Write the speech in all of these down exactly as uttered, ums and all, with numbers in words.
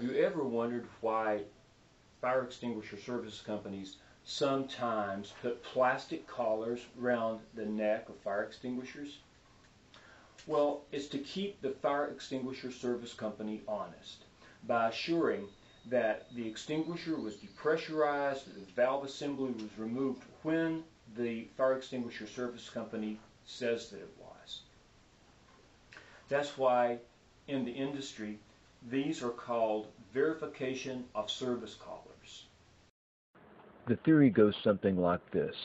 Have you ever wondered why fire extinguisher service companies sometimes put plastic collars around the neck of fire extinguishers? Well, it's to keep the fire extinguisher service company honest by assuring that the extinguisher was depressurized, that the valve assembly was removed when the fire extinguisher service company says that it was. That's why in the industry these are called verification of service collars. The theory goes something like this.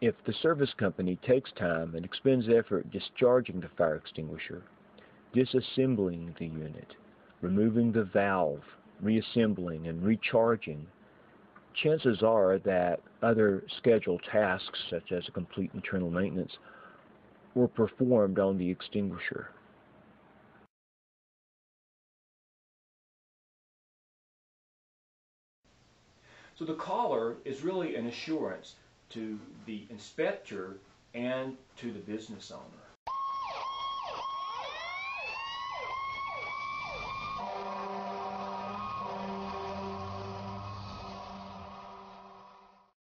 If the service company takes time and expends effort discharging the fire extinguisher, disassembling the unit, removing the valve, reassembling and recharging, chances are that other scheduled tasks, such as complete internal maintenance, were performed on the extinguisher. So the collar is really an assurance to the inspector and to the business owner.